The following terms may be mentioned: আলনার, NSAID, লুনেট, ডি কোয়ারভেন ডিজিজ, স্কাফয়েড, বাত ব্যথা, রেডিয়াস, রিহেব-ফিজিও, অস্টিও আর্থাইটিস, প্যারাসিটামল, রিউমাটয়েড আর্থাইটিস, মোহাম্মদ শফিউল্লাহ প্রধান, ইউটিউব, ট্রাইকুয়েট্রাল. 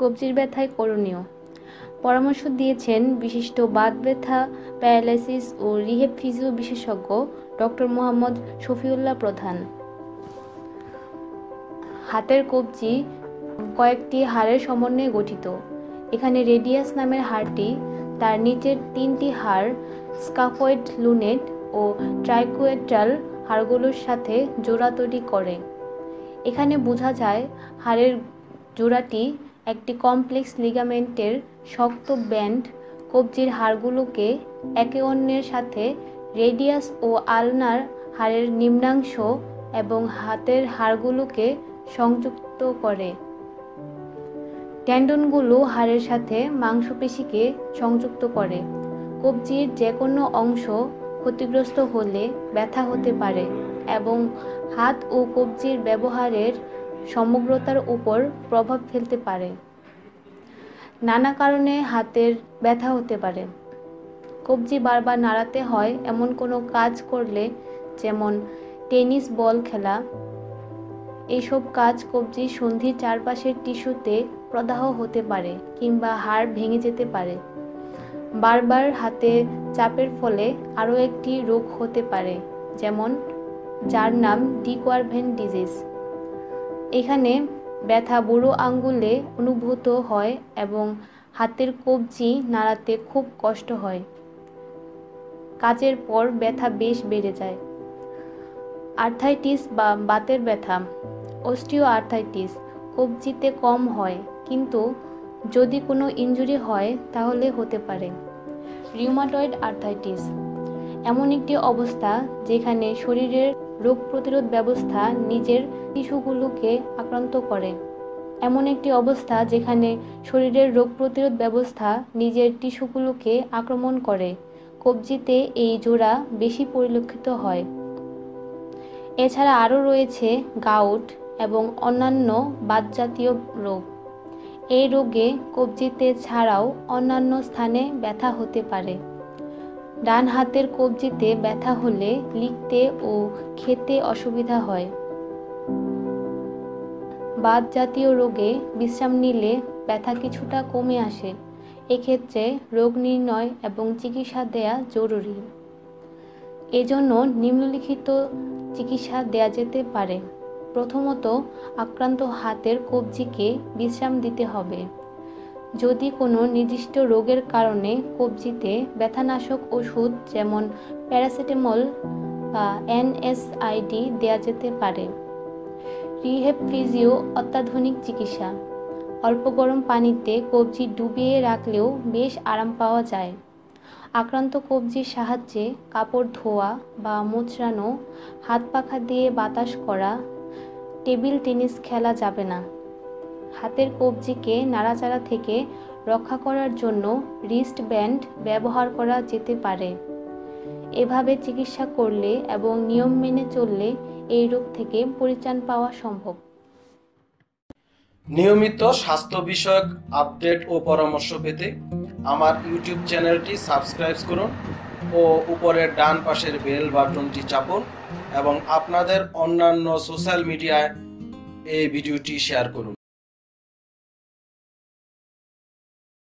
কবজির ব্যথায় করণীয় পরামর্শ দিয়েছেন বিশিষ্ট বাত ব্যথা প্যারালাইসিস ও রিহ্যাব ফিজিও বিশেষজ্ঞ ডক্টর মোহাম্মদ শফিউল্লাহ প্রধান। হাতের কবজি কয়েকটি হাড়ের সমন্বয়ে গঠিত। এখানে রেডিয়াস নামের হাড়টি, তার নিচের তিনটি হাড় স্কাফয়েড, লুনেট ও ট্রাইকুয়েট্রাল হাড়গুলোর সাথে জোড়া তৈরি করে। এখানে বোঝা যায় হাড়ের জোড়াটি একটি কমপ্লেক্স লিগামেন্টের শক্ত ব্যান্ড কবজির হাড়গুলোকে একে অন্যের সাথে রেডিয়াস ও আলনার হাড়ের নিম্নাংশ এবং হাতের হাড়গুলোকে সংযুক্ত করে। ট্যান্ডনগুলো হাড়ের সাথে মাংসপেশিকে সংযুক্ত করে। কবজির যে কোনো অংশ ক্ষতিগ্রস্ত হলে ব্যথা হতে পারে এবং হাত ও কবজির ব্যবহারের সমগ্রতার উপর প্রভাব ফেলতে পারে। নানা কারণে হাতের ব্যথা হতে পারে। কবজি বারবার নাড়াতে হয় এমন কোনো কাজ করলে, যেমন টেনিস বল খেলা, এইসব কাজ কবজির সন্ধির চারপাশের টিস্যুতে প্রদাহ হতে পারে কিংবা হাড় ভেঙে যেতে পারে। বারবার হাতে চাপের ফলে আরও একটি রোগ হতে পারে, যেমন যার নাম ডি কোয়ারভেন ডিজিজ। এখানে ব্যথা বুড়ো আঙ্গুলে অনুভূত হয় এবং হাতের কবজি নাড়াতে খুব কষ্ট হয়। কাজের পর ব্যথা বেশ বেড়ে যায়। আর্থাইটিস বা বাতের ব্যথা, অস্টিও আর্থাইটিস কবজিতে কম হয়, কিন্তু যদি কোনো ইনজুরি হয় তাহলে হতে পারে। রিউমাটয়েড আর্থাইটিস এমন একটি অবস্থা যেখানে শরীরের রোগ প্রতিরোধ ব্যবস্থা নিজের টিস্যুগুলোকে আক্রান্ত করে। কবজিতে এই জোড়া বেশি পরিলক্ষিত হয়। এছাড়া আরও রয়েছে গাউট এবং অন্যান্য বাতজাতীয় রোগ। এই রোগে কবজিতে ছাড়াও অন্যান্য স্থানে ব্যথা হতে পারে। ডান হাতের কবজিতে ব্যথা হলে লিখতে ও খেতে অসুবিধা হয়। বাত জাতীয় রোগে বিশ্রাম নিলে ব্যথা কিছুটা কমে আসে। এক্ষেত্রে রোগ নির্ণয় এবং চিকিৎসা দেয়া জরুরি। এজন্য নিম্নলিখিত চিকিৎসা দেয়া যেতে পারে। প্রথমত, আক্রান্ত হাতের কবজিকে বিশ্রাম দিতে হবে। যদি কোনো নির্দিষ্ট রোগের কারণে কবজিতে ব্যথানাশক ওষুধ যেমন প্যারাসিটামল বা NSAID দেয়া যেতে পারে। রিহ্যাব ফিজিও অত্যাধুনিক চিকিৎসা। অল্প গরম পানিতে কবজি ডুবিয়ে রাখলেও বেশ আরাম পাওয়া যায়। আক্রান্ত কবজির সাহায্যে কাপড় ধোয়া বা মোচড়ানো, হাত পাখা দিয়ে বাতাস করা, টেবিল টেনিস খেলা যাবে না। হাতের কবজিকে নাড়াচাড়া থেকে রক্ষা করার জন্য রিস্ট ব্যান্ড ব্যবহার করা যেতে পারে। এভাবে চিকিৎসা করলে এবং নিয়ম মেনে চললে এই রোগ থেকে পরিত্রাণ পাওয়া সম্ভব। নিয়মিত স্বাস্থ্য বিষয়ক আপডেট ও পরামর্শ পেতে আমার ইউটিউব চ্যানেলটি সাবস্ক্রাইব করুন ও উপরের ডান পাশের বেল বাটনটি চাপুন এবং আপনাদের অন্যান্য সোশ্যাল মিডিয়ায় এই ভিডিওটি শেয়ার করুন।